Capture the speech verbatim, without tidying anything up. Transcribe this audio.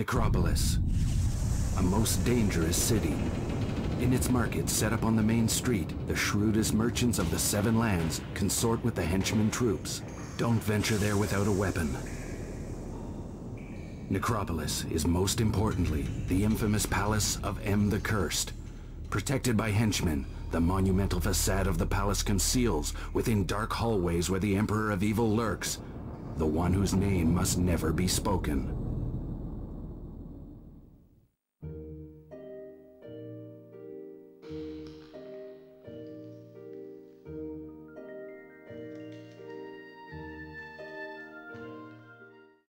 Necropolis, a most dangerous city. In its market set up on the main street, the shrewdest merchants of the Seven Lands consort with the henchmen troops. Don't venture there without a weapon. Necropolis is most importantly the infamous palace of M the Cursed. Protected by henchmen, the monumental facade of the palace conceals within dark hallways where the Emperor of Evil lurks, the one whose name must never be spoken.